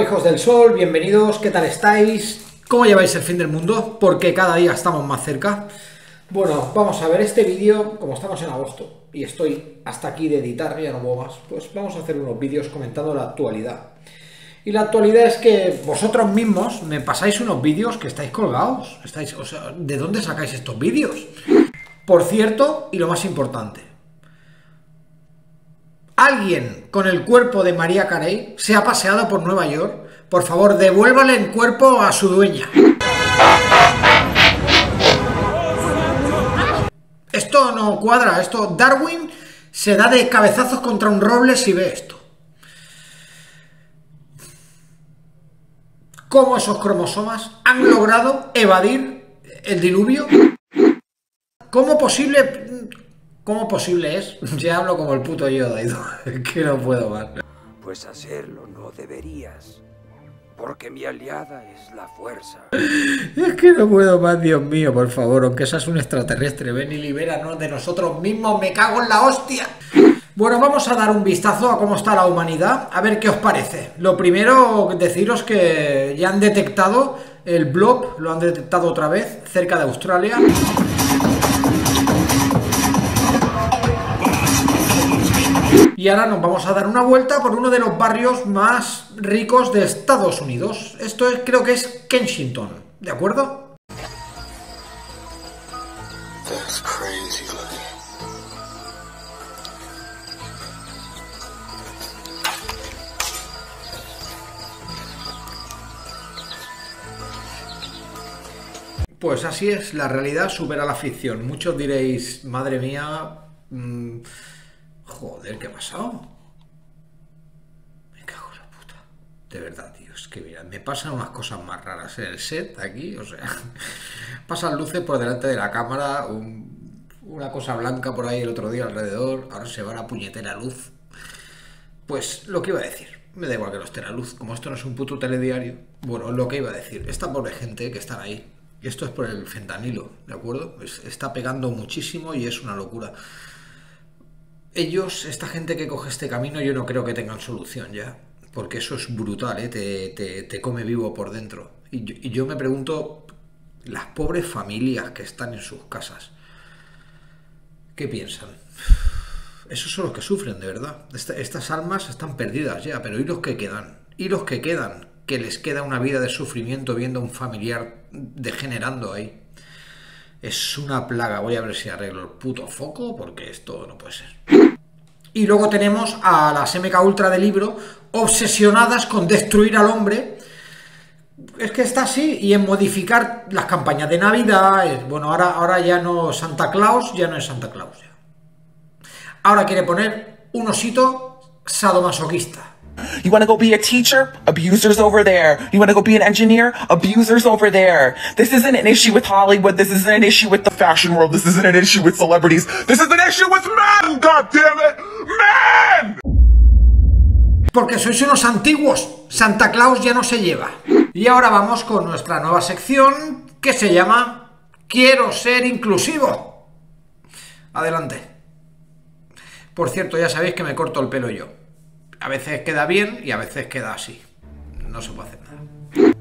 Hijos del Sol, bienvenidos, ¿qué tal estáis? ¿Cómo lleváis el fin del mundo? Porque cada día estamos más cerca. Bueno, vamos a ver este vídeo, como estamos en agosto y estoy hasta aquí de editar, ya no puedo más, pues vamos a hacer unos vídeos comentando la actualidad. Y la actualidad es que vosotros mismos me pasáis unos vídeos que estáis colgados, o sea, ¿de dónde sacáis estos vídeos? Por cierto, y lo más importante, alguien con el cuerpo de Mariah Carey se ha paseado por Nueva York. Por favor, devuélvale el cuerpo a su dueña. Esto no cuadra, esto... Darwin se da de cabezazos contra un roble si ve esto. ¿Cómo esos cromosomas han logrado evadir el diluvio? ¿Cómo posible es? Ya hablo como el puto Yoda, que no puedo más. Pues hacerlo no deberías, porque mi aliada es la fuerza. Es que no puedo más, Dios mío, por favor, aunque seas un extraterrestre, ven y libéranos de nosotros mismos, me cago en la hostia. Bueno, vamos a dar un vistazo a cómo está la humanidad, a ver qué os parece. Lo primero, deciros que ya han detectado el blob, lo han detectado otra vez, cerca de Australia. Y ahora nos vamos a dar una vuelta por uno de los barrios más ricos de Estados Unidos. Esto es, creo que es Kensington, ¿de acuerdo? That's crazy looking. Pues así es, la realidad supera la ficción. Muchos diréis, madre mía... Joder, ¿qué ha pasado? Me cago en la puta. De verdad, tío, es que mira, me pasan unas cosas más raras en el set aquí, o sea, pasan luces por delante de la cámara, una cosa blanca por ahí el otro día alrededor, ahora se va la puñetera luz. Pues lo que iba a decir, me da igual que no esté la luz, como esto no es un puto telediario. Bueno, lo que iba a decir, esta pobre gente que están ahí, esto es por el fentanilo, ¿de acuerdo? Está pegando muchísimo y es una locura. Ellos, esta gente que coge este camino, yo no creo que tengan solución ya, porque eso es brutal, ¿eh? Te come vivo por dentro. Y yo me pregunto, las pobres familias que están en sus casas, ¿qué piensan? Esos son los que sufren, de verdad. Estas almas están perdidas ya, pero ¿y los que quedan? ¿Y los que quedan? Que les queda una vida de sufrimiento viendo a un familiar degenerando ahí. Es una plaga. Voy a ver si arreglo el puto foco, porque esto no puede ser. Y luego tenemos a las MK Ultra del libro, obsesionadas con destruir al hombre. Es que está así, y en modificar las campañas de Navidad. Bueno, ahora ya no Santa Claus, ya no es Santa Claus. Ya. Ahora quiere poner un osito sadomasoquista. You want to go be a teacher? Abusers over there. You want to go be an engineer? Abusers over there. This isn't an issue with Hollywood. This isn't an issue with the fashion world. This isn't an issue with celebrities. This is an issue with men, goddammit! Men! Porque sois unos antiguos. Santa Claus ya no se lleva. Y ahora vamos con nuestra nueva sección que se llama Quiero ser inclusivo. Adelante. Por cierto, ya sabéis que me corto el pelo yo. A veces queda bien y a veces queda así. No se puede hacer nada.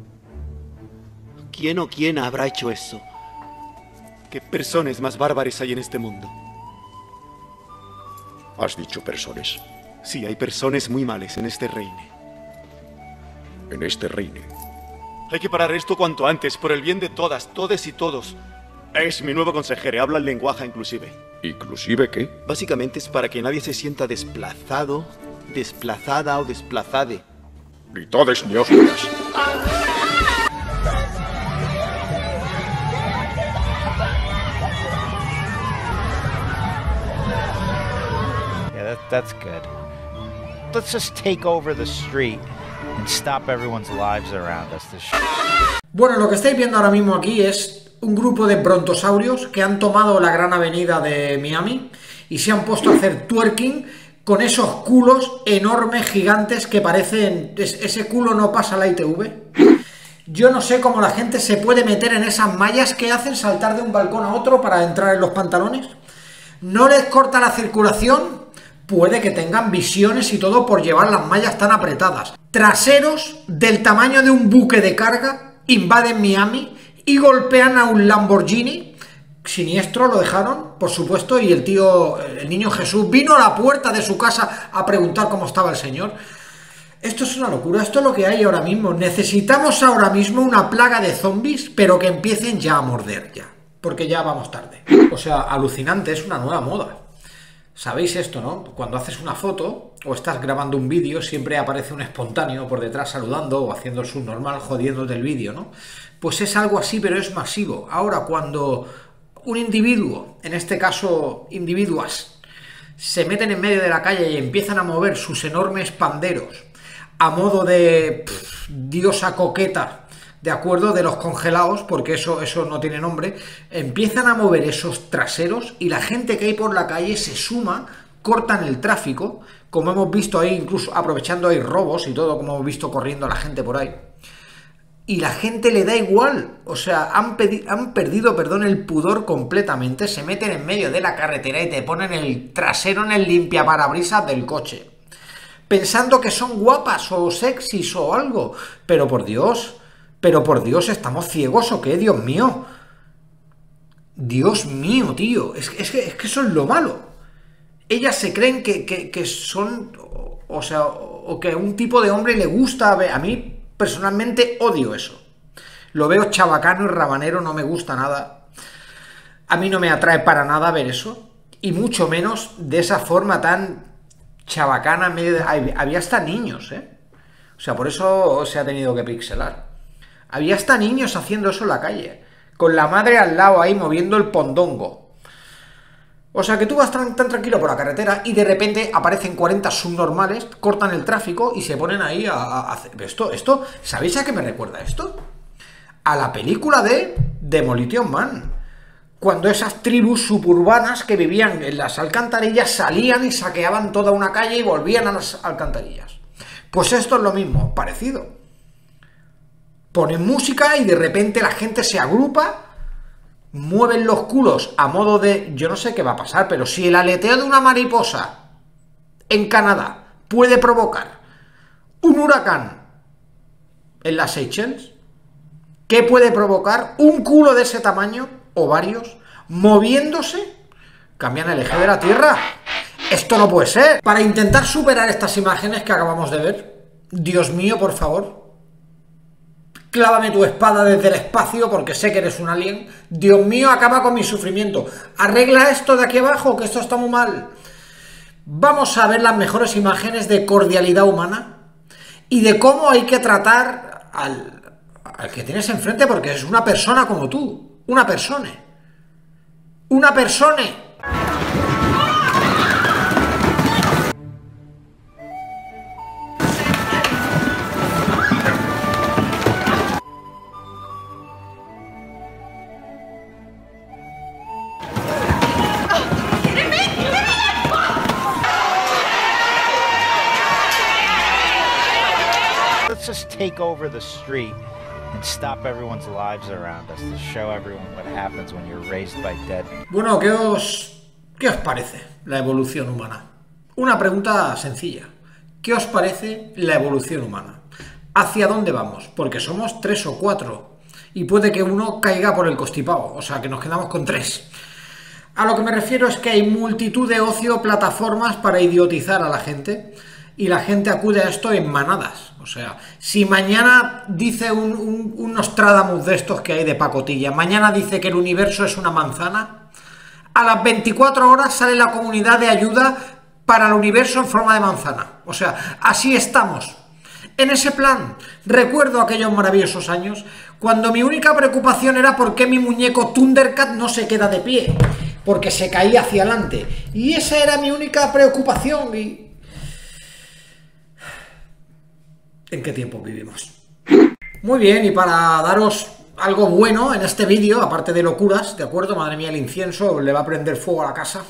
¿Quién o quién habrá hecho eso? ¿Qué personas más bárbaras hay en este mundo? ¿Has dicho personas? Sí, hay personas muy malas en este reino. ¿En este reino? Hay que parar esto cuanto antes, por el bien de todas, todes y todos. Es mi nuevo consejero, habla el lenguaje inclusive. ¿Inclusive qué? Básicamente es para que nadie se sienta desplazado... desplazada o desplazade. Ni todes ni hostias. Yeah, that's good. Let's just take over the street and stop everyone's lives around us. Bueno, lo que estáis viendo ahora mismo aquí es un grupo de brontosaurios que han tomado la gran avenida de Miami y se han puesto a hacer twerking con esos culos enormes, gigantes, que parecen... Ese culo no pasa la ITV. Yo no sé cómo la gente se puede meter en esas mallas que hacen saltar de un balcón a otro para entrar en los pantalones. No les corta la circulación. Puede que tengan visiones y todo por llevar las mallas tan apretadas. traseros del tamaño de un buque de carga invaden Miami y golpean a un Lamborghini. Siniestro, lo dejaron, por supuesto, y el tío, el niño Jesús, vino a la puerta de su casa a preguntar cómo estaba el señor. Esto es una locura, esto es lo que hay ahora mismo. Necesitamos ahora mismo una plaga de zombies, pero que empiecen ya a morder ya, porque ya vamos tarde. O sea, alucinante, es una nueva moda. Sabéis esto, ¿no? Cuando haces una foto o estás grabando un vídeo, siempre aparece un espontáneo por detrás saludando o haciendo el subnormal, jodiéndote el vídeo, ¿no? Pues es algo así, pero es masivo. Ahora, cuando un individuo, en este caso individuas, se meten en medio de la calle y empiezan a mover sus enormes panderos a modo de diosa coqueta, ¿de acuerdo? De los congelados, porque eso no tiene nombre. Empiezan a mover esos traseros y la gente que hay por la calle se suma, cortan el tráfico, como hemos visto ahí, incluso aprovechando hay robos y todo, como hemos visto corriendo a la gente por ahí. Y la gente le da igual, o sea, han perdido, perdón, el pudor completamente, se meten en medio de la carretera y te ponen el trasero en el limpiaparabrisas del coche, pensando que son guapas o sexys o algo. Pero por Dios... pero por Dios, ¿estamos ciegos o qué? Dios mío. Dios mío, tío. Es que eso es lo malo. Ellas se creen que son... o sea, o que un tipo de hombre le gusta. A mí, personalmente, odio eso. Lo veo chabacano y rabanero, no me gusta nada. A mí no me atrae para nada ver eso. Y mucho menos de esa forma tan chabacana. Había hasta niños, ¿eh? O sea, por eso se ha tenido que pixelar. Había hasta niños haciendo eso en la calle, con la madre al lado ahí moviendo el pondongo. O sea que tú vas tan tranquilo por la carretera y de repente aparecen 40 subnormales, cortan el tráfico y se ponen ahí a hacer... Esto, ¿sabéis a qué me recuerda esto? A la película de Demolition Man. Cuando esas tribus suburbanas que vivían en las alcantarillas salían y saqueaban toda una calle y volvían a las alcantarillas. Pues esto es lo mismo, parecido. Ponen música y de repente la gente se agrupa, mueven los culos a modo de... yo no sé qué va a pasar, pero si el aleteo de una mariposa en Canadá puede provocar un huracán en las Seychelles, ¿qué puede provocar un culo de ese tamaño o varios moviéndose? Cambian el eje de la Tierra. Esto no puede ser. Para intentar superar estas imágenes que acabamos de ver, Dios mío, por favor... clávame tu espada desde el espacio porque sé que eres un alien. Dios mío, acaba con mi sufrimiento. Arregla esto de aquí abajo, que esto está muy mal. Vamos a ver las mejores imágenes de cordialidad humana y de cómo hay que tratar al que tienes enfrente, porque es una persona como tú. Una persona. Una persona. Take over the street and stop everyone's lives around us to show everyone what happens when you're raised by dead. Bueno, ¿qué os parece la evolución humana? Una pregunta sencilla. ¿Qué os parece la evolución humana? ¿Hacia dónde vamos? Porque somos 3 o 4 y puede que uno caiga por el constipado, o sea que nos quedamos con 3. A lo que me refiero es que hay multitud de ocio, plataformas para idiotizar a la gente. Y la gente acude a esto en manadas. O sea, si mañana dice un Nostradamus de estos que hay de pacotilla, mañana dice que el universo es una manzana, a las 24 horas sale la comunidad de ayuda para el universo en forma de manzana. O sea, así estamos. En ese plan, recuerdo aquellos maravillosos años cuando mi única preocupación era por qué mi muñeco Thundercat no se queda de pie, porque se caía hacia adelante. Y esa era mi única preocupación y... ¿en qué tiempo vivimos? Muy bien, y para daros algo bueno en este vídeo, aparte de locuras, ¿de acuerdo? Madre mía, el incienso le va a prender fuego a la casa.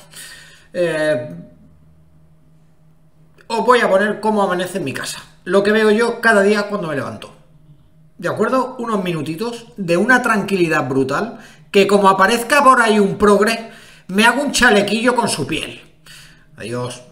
Os voy a poner cómo amanece en mi casa. Lo que veo yo cada día cuando me levanto. ¿De acuerdo? Unos minutitos de una tranquilidad brutal, que como aparezca por ahí un progre, me hago un chalequillo con su piel. Adiós.